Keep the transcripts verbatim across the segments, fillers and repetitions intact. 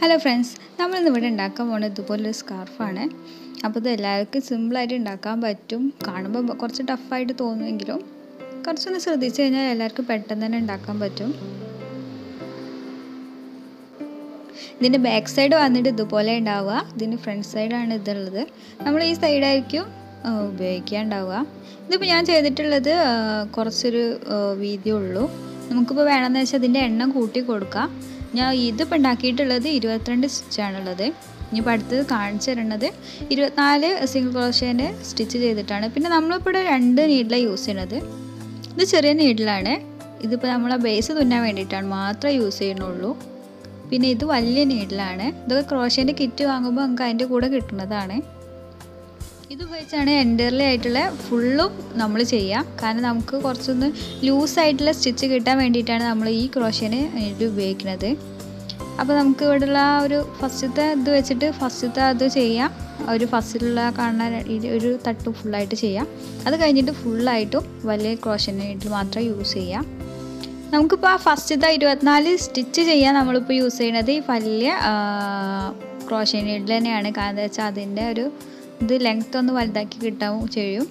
Hello friends, we are going to make a scarf. It is simple to make it. It's tough to make it. It's a little bit tough to make it. Back side is the front side. We this side. We will make now, this is the twenty-second channel. You can't see it. You can single crochet stitch. We use the this is the needle. This is the base. We use the needle. Crochet kit. This is full of loose side stitch. We will crochet this. Then we will first do first do ഒരു ഫസ്റ്റിലുള്ള കാണാൻ ഒരു തട്ട് full ആയിട്ട് ചെയ്യാം അത് കഴിഞ്ഞിട്ട് full ആയിട്ട് വലിയ crochet needle മാത്രം യൂസ് ചെയ്യാം നമുക്ക് ഇപ്പോ ഫസ്റ്റ് twenty-four സ്റ്റിച്ച് ചെയ്യാൻ നമ്മൾ ഇപ്പോ യൂസ് ചെയ്യുന്നത് ഈ വലിയ crochet needle തന്നെയാണ് കാരണം വെച്ചാൽ അതിന്റെ ഒരു ഇത് length ഒന്ന് വലുതാക്കി കിട്ടാൻ ചെയ്യും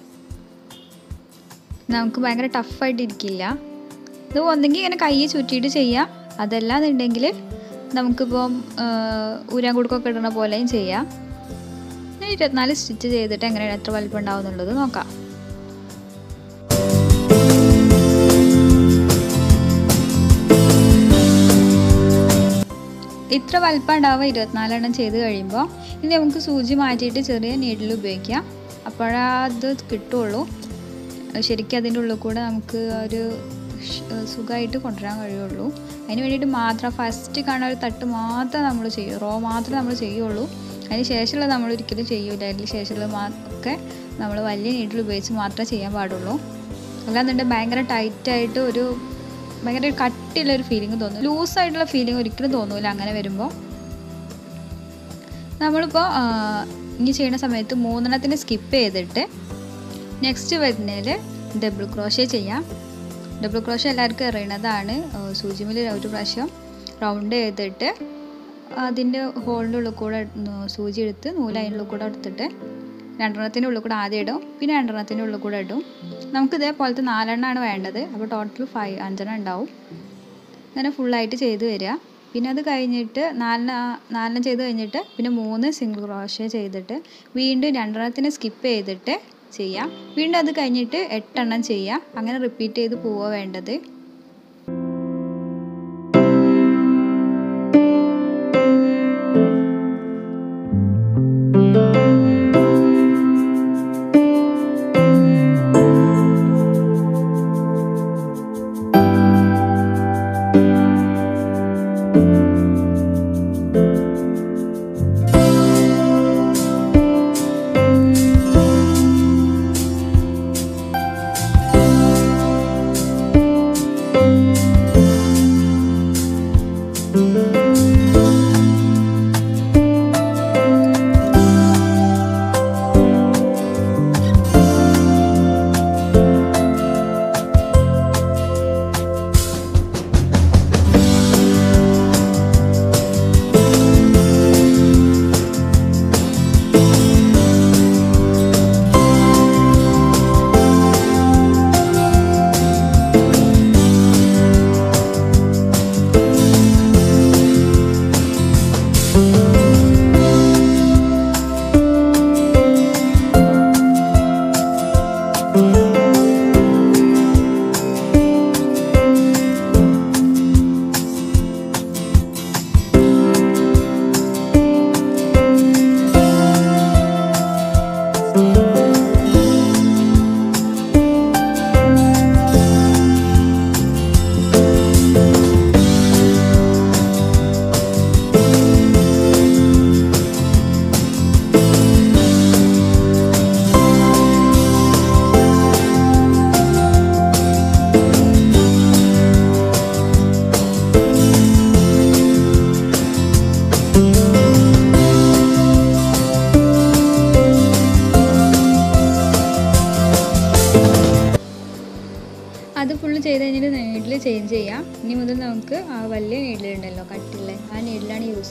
നമുക്ക് ഭയങ്കര ടഫ് ആയിട്ട് ഇരിക്കില്ല ഇത് ഒന്നെങ്കിൽ ഇങ്ങനെ കൈ ചുറ്റിയിട്ട് ചെയ്യാം അതല്ലാന്നുണ്ടെങ്കിൽ നമുക്ക് ഇപ്പോ ഊരാൻ കൊടുക്കൊക്കെ ഇടണ പോലെയും ചെയ്യാം twenty-four സ്റ്റിച്ച് ചെയ്തിട്ട് എങ്ങനെ എത്ര വലുപ്പം ഉണ്ടാവുന്നുള്ളത് നോക്കാം ഇത്ര വലുപ്പം ഉണ്ടാവ twenty-four എണ്ണം ചെയ്തു കഴിയുമ്പോൾ ഇനി നമുക്ക് സൂചി മാറ്റിയിട്ട് ചെറിയ നീഡിൽ ഉപയോഗിക്കാം അപ്പോൾ അത് കിട്ടുള്ളൂ ശരിക്കും അതിന്റെ ഉള്ളിൽ കൂടെ നമുക്ക് ഒരു സുഖായിട്ട് കൊണ്ടുവരാൻ കഴിയുള്ളൂ അതിനു വേണ്ടിയിട്ട് മാത്രം ഫസ്റ്റ് കാണ ഒരു തട്ട് മാത്രം നമ്മൾ ചെയ്യും റോ മാത്രം നമ്മൾ ചെയ്യുള്ളൂ അതിന് ശേഷമുള്ള നമ്മൾ ഒരിക്കലും ചെയ്യൂല അതിന് ശേഷമുള്ള ഒക്കെ നമ്മൾ വലിയ നീഡിൽ ഉപയോഗിച്ച് മാത്രമേ ചെയ്യാൻ പാടുള്ളൂ അല്ലാതെ ഭയങ്കര ടൈറ്റ് ആയിട്ട് ഒരു ഭയങ്കര കട്ടിയുള്ള ഒരു ഫീലിംഗ് തോന്നും ലൂസ് ആയിട്ടുള്ള ഫീലിംഗ് ഒരിക്കലും തോന്നൂല അങ്ങനെ വരുമ്പോൾ നമ്മളിപ്പോൾ ഇനി ചെയ്യുന്ന സമയത്ത് മൂന്നെണ്ണത്തിന് സ്കിപ്പ് ചെയ്തിട്ട് നെക്സ്റ്റ് വരുന്നതിൽ ഡബിൾ ക്രോഷേ ചെയ്യാം ഡബിൾ ക്രോഷേ എല്ലാവർക്കും അറിയുന്നതാണ് സൂചിമിൽ ഒരു പ്രാവശ്യം റൗണ്ട് ചെയ്തിട്ട് അതിൻ്റെ ഹോളിൻ്റെ ഉള്ളിൽ കൂടെ സൂചി എടുത്ത് നൂലതിൻ്റെ കൂടെ എടുത്തിട്ട് രണ്ടെണ്ണത്തിൻ്റെ ഉള്ളിൽ കൂടെ ആദ്യം ഇടും പിന്നെ രണ്ടെണ്ണത്തിൻ്റെ ഉള്ളിൽ കൂടെ ഇടും നമുക്ക് ഇതേപോലത്തെ നാലെണ്ണമാണ് വേണ്ടത് അപ്പോൾ ടോട്ടൽ ഫൈവ് അഞ്ചെണ്ണം ഉണ്ടാവും അങ്ങനെ ഫുള്ളായിട്ട് ചെയ്ത് വരിക പിന്നെ അത് കഴിഞ്ഞിട്ട് നാലെണ്ണ നാലെണ്ണം ചെയ്ത് കഴിഞ്ഞിട്ട് പിന്നെ മൂന്ന് സിംഗിൾ ക്രോഷേ ചെയ്തിട്ട് വീണ്ടും രണ്ടെണ്ണത്തിനെ സ്കിപ്പ് ചെയ്തിട്ട് ചെയ്യാം വീണ്ടും അത് കഴിഞ്ഞിട്ട് എട്ടെണ്ണം ചെയ്യാം അങ്ങനെ റിപ്പീറ്റ് ചെയ്ത് പോവുക വേണ്ടത് change ചെയ്യാം. ഇനി മുതൽ നമുക്ക് ആ വലിയ നീഡിലുണ്ടല്ലോ കട്ടില്ലേ, ആ നീഡിലാണ് യൂസ്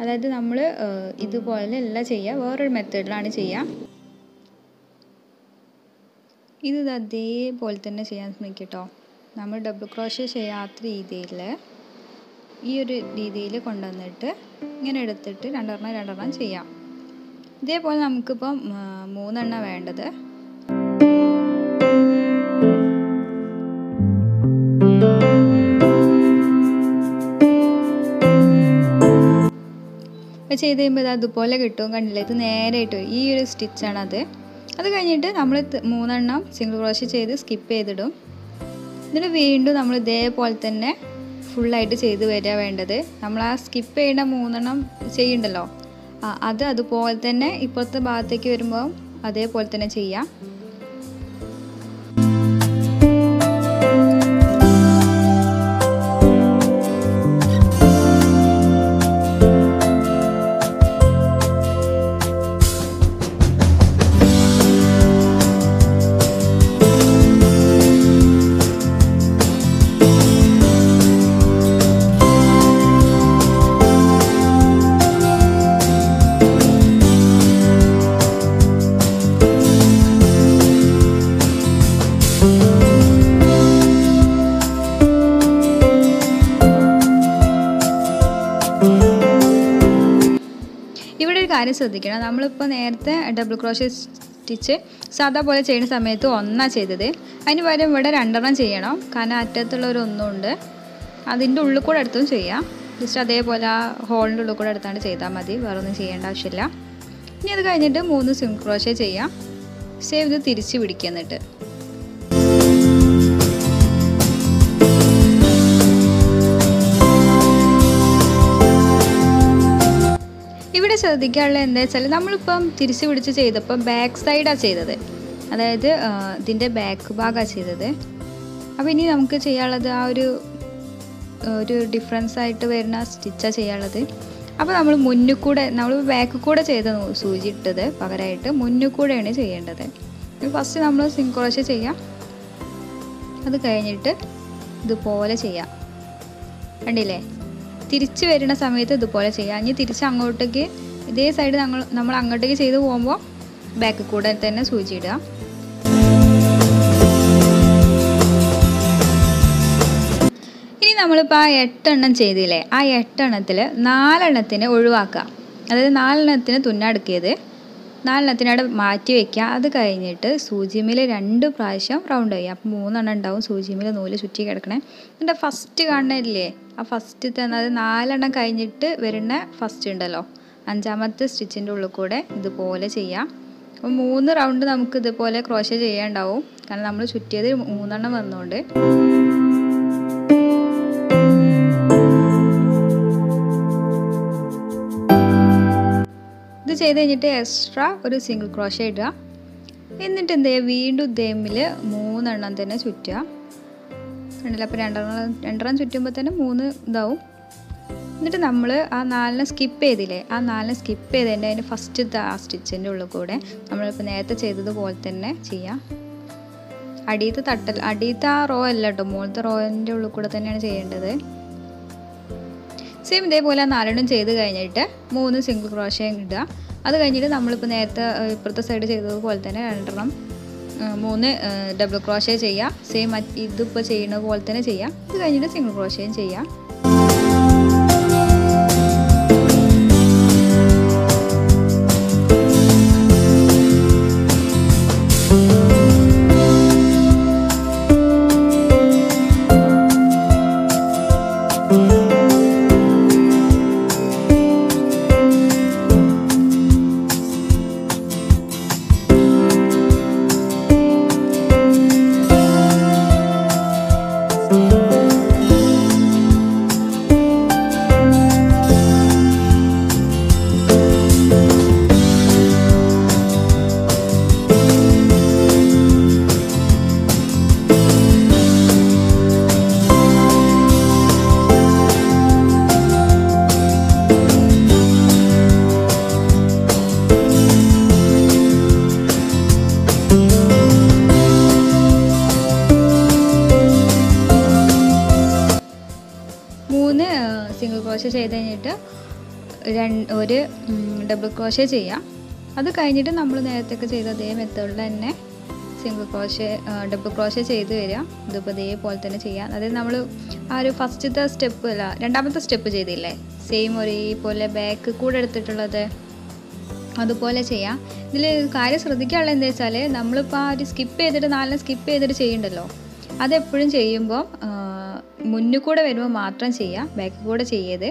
അതായത് നമ്മൾ ഇതുപോലെ അല്ല ചെയ്യുക, വേറൊരു മെത്തേഡിലാണ് ചെയ്യുക. ഇത് അതേപോലെ തന്നെ ചെയ്യാൻ ശ്രമിക്കുക കേട്ടോ. നമ്മൾ ഡബിൾ ക്രോഷേ ചെയ്യാത്ത രീതിയിൽ ഈ ഒരു രീതിയിൽ കൊണ്ടുവന്നിട്ട് ഇങ്ങനെ എടുത്തിട്ട് രണ്ടെണ്ണം രണ്ടെണ്ണം ചെയ്യാം. ഇതേപോലെ നമുക്കിപ്പം മൂന്നെണ്ണ വേണ്ടത്. അപ്പോൾ ചെയ്ത് കഴിയുമ്പോൾ ഇത് അതുപോലെ കിട്ടും, കണ്ടില്ല? ഇത് നേരായിട്ട് ഈ ഒരു സ്റ്റിച്ചാണത്. അത് കഴിഞ്ഞിട്ട് നമ്മൾ മൂന്നെണ്ണം സിംഗിൾ ക്രോഷേ ചെയ്ത് സ്കിപ്പ് ചെയ്തിടും. എന്നിട്ട് വീണ്ടും നമ്മൾ ഇതേപോലെ തന്നെ ഫുള്ളായിട്ട് ചെയ്ത് വരിക വേണ്ടത്. നമ്മൾ ആ സ്കിപ്പ് ചെയ്യേണ്ട മൂന്നെണ്ണം ചെയ്യണ്ടല്ലോ, അത് അതുപോലെ തന്നെ ഇപ്പോഴത്തെ ഭാഗത്തേക്ക് വരുമ്പോൾ അതേപോലെ തന്നെ ചെയ്യാം. കാര്യം ശ്രദ്ധിക്കണം, നമ്മളിപ്പോൾ നേരത്തെ ഡബിൾ ക്രോഷേ സ്റ്റിച്ച് സാധാ പോലെ ചെയ്യുന്ന സമയത്ത് ഒന്നാ ചെയ്തത്, അതിന് പകരം ഇവിടെ രണ്ടെണ്ണം ചെയ്യണം. കാരണം അറ്റത്തുള്ളൊരൊന്നുണ്ട്, അതിൻ്റെ ഉള്ളിൽ കൂടെ അടുത്തും ചെയ്യാം. ജസ്റ്റ് അതേപോലെ ആ ഹോളിൻ്റെ ഉള്ളിൽ കൂടെ അടുത്താണ്ട് ചെയ്താൽ മതി, വേറെ ഒന്നും ചെയ്യേണ്ട ആവശ്യമില്ല. ഇനി അത് കഴിഞ്ഞിട്ട് മൂന്ന് സിംഗിൾ ക്രോഷേ ചെയ്യാം. സേവ് ഇത് തിരിച്ച് പിടിക്കുക. എന്നിട്ട് ഇവിടെ ശ്രദ്ധിക്കാനുള്ളത് എന്താ വെച്ചാൽ നമ്മളിപ്പം തിരിച്ച് പിടിച്ച് ചെയ്തപ്പോൾ ബാക്ക് സൈഡാണ് ചെയ്തത്, അതായത് ഇതിൻ്റെ ബാക്ക് ഭാഗമാണ് ചെയ്തത്. അപ്പോൾ ഇനി നമുക്ക് ചെയ്യാനുള്ളത് ആ ഒരു ഒരു ഡിഫറൻസ് ആയിട്ട് വരുന്ന സ്റ്റിച്ചാണ് ചെയ്യാനുള്ളത്. അപ്പോൾ നമ്മൾ മുന്നിൽ കൂടെ, നമ്മൾ ബാക്ക് കൂടെ ചെയ്ത സൂചി ഇട്ടത് പകരമായിട്ട് മുന്നിൽ കൂടെയാണ് ചെയ്യേണ്ടത്. ഫസ്റ്റ് നമ്മൾ സിംഗിൾ ക്രോഷേ ചെയ്യാം, അത് കഴിഞ്ഞിട്ട് ഇതുപോലെ ചെയ്യാം. കണ്ടില്ലേ, തിരിച്ച് വരുന്ന സമയത്ത് ഇതുപോലെ ചെയ്യാം. ഇനി തിരിച്ച് അങ്ങോട്ടേക്ക് ഇതേ സൈഡ് നമ്മൾ നമ്മൾ അങ്ങോട്ടേക്ക് ചെയ്ത് പോകുമ്പോൾ ബാക്ക് കൂടെ തന്നെ സൂചി ഇടുക. ഇനി നമ്മളിപ്പോൾ ആ എട്ടെണ്ണം ചെയ്തില്ലേ, ആ എട്ടെണ്ണത്തിൽ നാലെണ്ണത്തിന് ഒഴിവാക്കുക. അതായത് നാലെണ്ണത്തിന് തുന്നടുക്കിയത് നാലെണ്ണത്തിനവിടെ മാറ്റി വയ്ക്കുക. അത് കഴിഞ്ഞിട്ട് സൂചിമേൽ രണ്ട് പ്രാവശ്യം റൗണ്ട് ചെയ്യുക. അപ്പോൾ മൂന്നെണ്ണം ഉണ്ടാവും സൂചിമേൽ നൂല് ചുറ്റി കിടക്കണേ. എന്നിട്ട് ഫസ്റ്റ് കാണുന്നില്ലേ, ആ ഫസ്റ്റ് തന്നത് നാലെണ്ണം കഴിഞ്ഞിട്ട് വരുന്ന ഫസ്റ്റ് ഉണ്ടല്ലോ അഞ്ചാമത്തെ സ്റ്റിച്ചിൻ്റെ ഉള്ളിൽ കൂടെ ഇതുപോലെ ചെയ്യാം. അപ്പോൾ മൂന്ന് റൗണ്ട് നമുക്ക് ഇതുപോലെ ക്രോഷേ ചെയ്യാനുണ്ടാവും, കാരണം നമ്മൾ ചുറ്റിയത് മൂന്നെണ്ണം വന്നുകൊണ്ട്. ഇത് ചെയ്ത് കഴിഞ്ഞിട്ട് എക്സ്ട്രാ ഒരു സിംഗിൾ ക്രോഷേ ഇടുക. എന്നിട്ട് എന്ത് ചെയ്യുക, വീണ്ടും ഇതേമിൽ മൂന്നെണ്ണം തന്നെ ചുറ്റുക. കണ്ടില്ല, അപ്പോൾ രണ്ടെണ്ണം രണ്ടെണ്ണം ചുറ്റുമ്പോൾ തന്നെ മൂന്ന് ഇതാവും. എന്നിട്ട് നമ്മൾ ആ നാലിനെ സ്കിപ്പ് ചെയ്തില്ലേ, ആ നാലിനെ സ്കിപ്പ് ചെയ്തതിൻ്റെ അതിൻ്റെ ഫസ്റ്റ് ആ സ്റ്റിച്ചിൻ്റെ ഉള്ളിൽ കൂടെ നമ്മളിപ്പോൾ നേരത്തെ ചെയ്തതുപോലെ തന്നെ ചെയ്യാം. അടിയത്തെ തട്ടൽ അടിയത്തെ ആ റോ അല്ല കേട്ടോ, മുകളിലത്തെ റോയിൻ്റെ ഉള്ളിൽ കൂടെ തന്നെയാണ് ചെയ്യേണ്ടത്. സെയിം ഇതേപോലെ നാലെണ്ണം ചെയ്ത് കഴിഞ്ഞിട്ട് മൂന്ന് സിംഗിൾ ക്രോഷേ ഇടുക. അത് കഴിഞ്ഞിട്ട് നമ്മളിപ്പോൾ നേരത്തെ ഇപ്പുറത്തെ സൈഡ് ചെയ്തതുപോലെ തന്നെ രണ്ടെണ്ണം മൂന്ന് ഡബിൾ ക്രോഷേ ചെയ്യുക. സെയിം ഇതിപ്പോൾ ചെയ്യുന്ന പോലെ തന്നെ ചെയ്യാം. ഇത് കഴിഞ്ഞിട്ട് സിംഗിൾ ക്രോഷേയും ചെയ്യാം. ചെയ്ത് കഴിഞ്ഞിട്ട് രണ്ട് ഒരു ഡബിൾ ക്രോഷ്യ ചെയ്യാം. അത് കഴിഞ്ഞിട്ട് നമ്മൾ നേരത്തെ ചെയ്ത അതേ മെത്തേഡിൽ തന്നെ സിംഗിൾ ക്രോഷ്യ ഡബിൾ ക്രോഷ്യ ചെയ്ത് വരാം. ഇതിപ്പോൾ ഇതേപോലെ തന്നെ ചെയ്യാം. അതായത് നമ്മൾ ആ ഒരു ഫസ്റ്റത്തെ സ്റ്റെപ്പ് അല്ല രണ്ടാമത്തെ സ്റ്റെപ്പ് ചെയ്തില്ലേ, സെയിം ഒരേപോലെ ബാക്ക് കൂടെ എടുത്തിട്ടുള്ളത് അതുപോലെ ചെയ്യാം. ഇതിൽ കാര്യം ശ്രദ്ധിക്കാനുള്ളത് എന്താ വെച്ചാൽ നമ്മളിപ്പോൾ ആ ഒരു സ്കിപ്പ് ചെയ്തിട്ട് നാലിനെ സ്കിപ്പ് ചെയ്തിട്ട് ചെയ്യണ്ടല്ലോ, അതെപ്പോഴും ചെയ്യുമ്പോൾ മുന്നിൽ കൂടെ വരുമ്പോൾ മാത്രം ചെയ്യാം, ബാക്ക് കൂടെ ചെയ്യരുത്.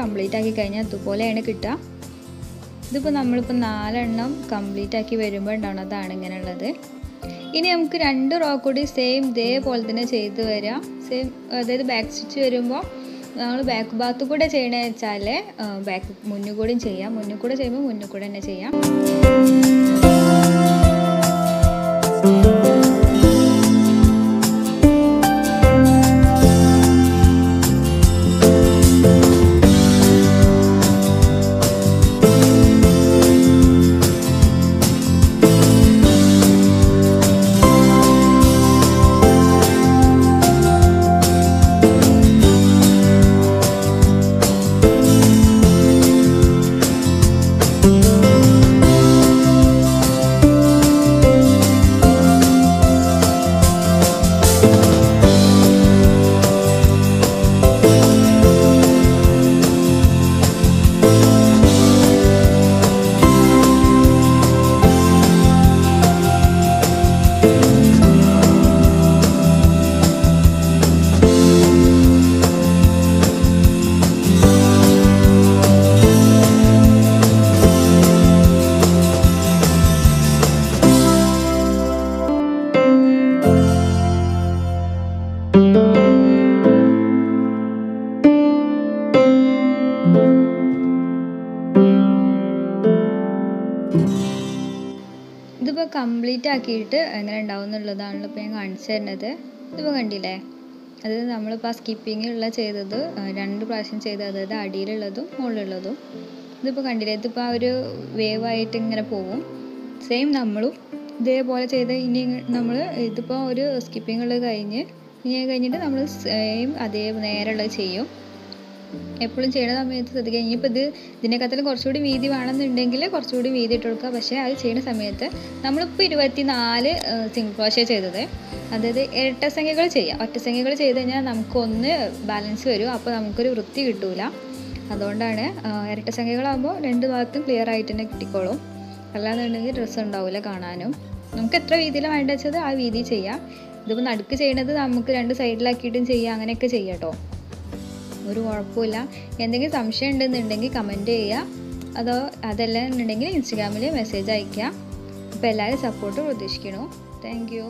കംപ്ലീറ്റ് ആക്കി കഴിഞ്ഞാൽ അതുപോലെയാണ് കിട്ടുക. ഇതിപ്പോൾ നമ്മളിപ്പോൾ നാലെണ്ണം കംപ്ലീറ്റ് ആക്കി വരുമ്പോൾ ഉണ്ടാവുന്നതാണ് ഇങ്ങനെയുള്ളത്. ഇനി നമുക്ക് രണ്ട് റോ കൂടി സെയിം ഇതേപോലെ തന്നെ ചെയ്ത് വരാം. സെയിം അതായത് ബാക്ക് സ്റ്റിച്ച് വരുമ്പോൾ നമ്മൾ ബാക്ക് ഭാഗത്ത് കൂടെ ചെയ്യണമെന്ന് വെച്ചാൽ ബാക്ക് മുന്നിൽ കൂടെയും ചെയ്യാം, മുന്നിൽ കൂടെ ചെയ്യുമ്പോൾ മുന്നിൽ കൂടെ തന്നെ ചെയ്യാം. ഇതിപ്പോൾ കംപ്ലീറ്റ് ആക്കിയിട്ട് എങ്ങനെ ഉണ്ടാവും എന്നുള്ളതാണല്ലോ ഇപ്പോൾ ഞാൻ കാണിച്ചു തരുന്നത്. ഇതിപ്പോൾ കണ്ടില്ലേ, അതായത് നമ്മളിപ്പോൾ ആ സ്കിപ്പിങ്ങിലുള്ള ചെയ്തത് രണ്ട് പ്രാവശ്യം ചെയ്തത്, അതായത് അടിയിലുള്ളതും മുകളിലുള്ളതും. ഇതിപ്പോൾ കണ്ടില്ലേ, ഇതിപ്പോൾ ആ ഒരു വേവായിട്ട് ഇങ്ങനെ പോകും. സെയിം നമ്മളും ഇതേപോലെ ചെയ്ത് ഇനി നമ്മൾ ഇതിപ്പോൾ ഒരു സ്കിപ്പിങ്ങുള്ളത് കഴിഞ്ഞ് ഇനി കഴിഞ്ഞിട്ട് നമ്മൾ സെയിം അതേ നേരെയുള്ളത് ചെയ്യും. എപ്പോഴും ചെയ്യണ സമയത്ത് ശ്രദ്ധിക്കുക. ഇനിയിപ്പോൾ ഇത് ഇതിനേക്കാളും കുറച്ചുകൂടി വീതി വേണമെന്നുണ്ടെങ്കിൽ കുറച്ചുകൂടി വീതി ഇട്ട് കൊടുക്കുക. പക്ഷേ അത് ചെയ്യുന്ന സമയത്ത് നമ്മളിപ്പോൾ ഇരുപത്തി നാല് സിംഗിൾ ക്രോഷ്യ ചെയ്തത്, അതായത് ഇരട്ട സംഖ്യകൾ ചെയ്യുക. ഒറ്റസംഖ്യകൾ ചെയ്ത് കഴിഞ്ഞാൽ നമുക്കൊന്ന് ബാലൻസ് വരും, അപ്പോൾ നമുക്കൊരു വൃത്തി കിട്ടൂല. അതുകൊണ്ടാണ് ഇരട്ട സംഖ്യകളാകുമ്പോൾ രണ്ട് ഭാഗത്തും ക്ലിയർ ആയിട്ട് തന്നെ കിട്ടിക്കോളും. അല്ലാന്നുണ്ടെങ്കിൽ ഡ്രസ്സ് ഉണ്ടാവില്ല കാണാനും. നമുക്ക് എത്ര വീതിയിലാണ് വേണ്ടത് വെച്ചത് ആ വീതി ചെയ്യാം. ഇതിപ്പോൾ നടുക്ക് ചെയ്യണത് നമുക്ക് രണ്ട് സൈഡിലാക്കിയിട്ടും ചെയ്യാം, അങ്ങനെയൊക്കെ ചെയ്യാം കേട്ടോ, ഒരു കുഴപ്പമില്ല. എന്തെങ്കിലും സംശയം ഉണ്ടെന്നുണ്ടെങ്കിൽ കമൻറ്റ് ചെയ്യുക, അതോ അതല്ല എന്നുണ്ടെങ്കിൽ ഇൻസ്റ്റഗ്രാമിൽ മെസ്സേജ് അയയ്ക്കുക. അപ്പോൾ എല്ലാവരും സപ്പോർട്ട് പ്രതീക്ഷിക്കണോ. Thank you.